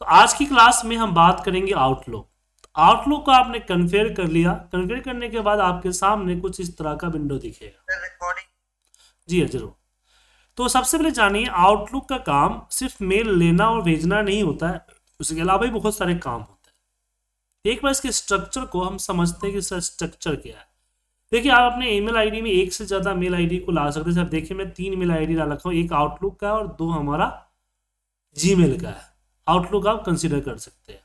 तो आज की क्लास में हम बात करेंगे आउटलुक। आउटलुक को आपने कन्फिगर कर लिया, कन्फिगर करने के बाद आपके सामने कुछ इस तरह का विंडो दिखेगा। जी हाँ जरूर। तो सबसे पहले जानिए आउटलुक का काम सिर्फ मेल लेना और भेजना नहीं होता है, उसके अलावा भी बहुत सारे काम होते हैं। एक बार इसके स्ट्रक्चर को हम समझते हैं कि इसका स्ट्रक्चर क्या है। देखिए आप अपने ईमेल आईडी में एक से ज्यादा मेल आईडी को ला सकते हैं। सर देखिए मैं 3 मेल आईडी ला रखा हूँ, एक आउटलुक का और 2 हमारा जीमेल का है। आउटलुक आप कंसीडर कर सकते हैं,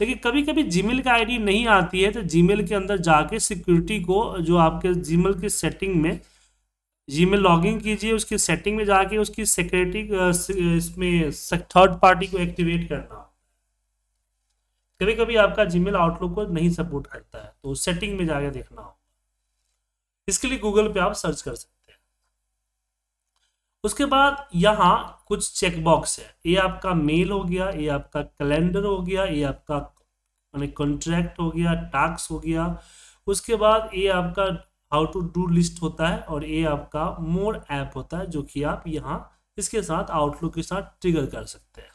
लेकिन कभी कभी जीमेल का आईडी नहीं आती है तो जीमेल के अंदर जाके सिक्योरिटी को जो आपके जीमेल की सेटिंग में, जीमेल लॉगिन कीजिए, उसकी सेटिंग में जाके उसकी सिक्योरिटी इसमें थर्ड पार्टी को एक्टिवेट करना। कभी कभी आपका जीमेल आउटलुक को नहीं सपोर्ट करता है तो सेटिंग में जाके देखना होगा। इसके लिए गूगल पे आप सर्च कर सकते हैं। उसके बाद यहाँ कुछ चेकबॉक्स है, ये आपका मेल हो गया, ये आपका कैलेंडर हो गया, ये आपका माने कॉन्ट्रैक्ट हो गया, टास्क हो गया, उसके बाद ये आपका हाउ टू डू लिस्ट होता है और ये आपका मोर ऐप होता है जो कि आप यहाँ इसके साथ आउटलुक के साथ ट्रिगर कर सकते हैं।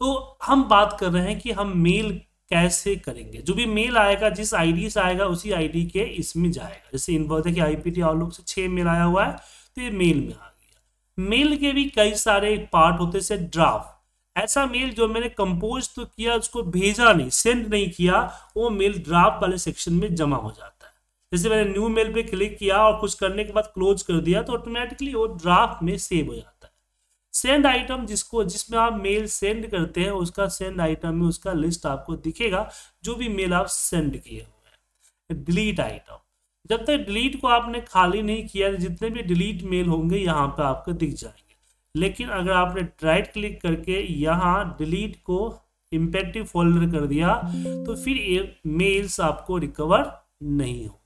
तो हम बात कर रहे हैं कि हम मेल कैसे करेंगे। जो भी मेल आएगा जिस आईडी से आएगा उसी आईडी के इसमें जाएगा। जैसे इनवर्ट है कि आईपीटी आउटलुक से 6 मेल आया हुआ है तो ये मेल में आ गया। मेल के भी कई सारे पार्ट होते हैं, ड्राफ्ट। ऐसा मेल जो मैंने कंपोज तो किया, उसको भेजा नहीं, सेंड नहीं किया, वो मेल ड्राफ्ट वाले सेक्शन में जमा हो जाता है। जैसे मैंने न्यू मेल पे क्लिक किया और कुछ करने के बाद क्लोज कर दिया तो ऑटोमेटिकली वो ड्राफ्ट में सेव हो जाता है। सेंड आइटम जिसमें आप मेल सेंड करते हैं उसका सेंड आइटम में उसका लिस्ट आपको दिखेगा, जो भी मेल आप सेंड किए हुए हैं। डिलीट आइटम, जब तक डिलीट को आपने खाली नहीं किया जितने भी डिलीट मेल होंगे यहाँ पे आपको दिख जाएंगे। लेकिन अगर आपने राइट क्लिक करके यहाँ डिलीट को इंपेक्टिव फोल्डर कर दिया तो फिर ये मेल्स आपको रिकवर नहीं होंगे।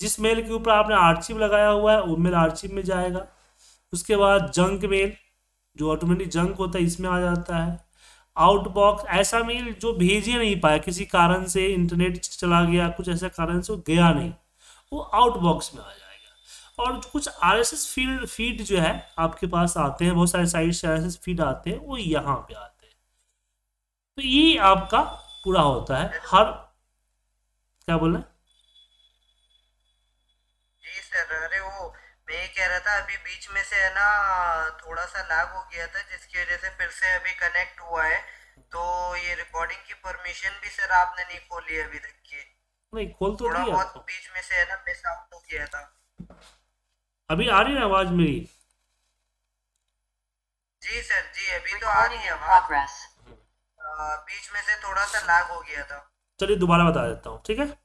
जिस मेल के ऊपर आपने आर्चिव लगाया हुआ है वो मेल आर्चिव में जाएगा। उसके बाद जंक मेल जो ऑटोमेटिक जंक होता है इसमें आ जाता है। आउटबॉक्स, ऐसा मेल जो भेज ही नहीं पाया, किसी कारण से इंटरनेट चला गया, कुछ ऐसा कारण से वो गया नहीं, वो आउटबॉक्स में आ जाएगा। और कुछ आरएसएस फीड जो है आपके पास आते हैं, बहुत सारे साइट से आरएसएस फीड आते हैं, वो यहाँ पे आते हैं। तो ये आपका पूरा होता है हर, क्या बोल रहे हैं कह रहा था अभी बीच में से है ना थोड़ा सा लैग हो गया था जिसकी वजह से फिर से अभी कनेक्ट हुआ है। तो ये रिकॉर्डिंग की परमिशन भी सर आपने नहीं खोली अभी तक की। नहीं खोल तो थोड़ा बहुत बीच में से है ना मिस आउट हो गया था। अभी आ रही है आवाज मेरी? जी सर जी अभी तो आ रही है आवाज, बीच में से थोड़ा सा लैग हो गया था। चलिए दोबारा बता देता हूँ, ठीक है।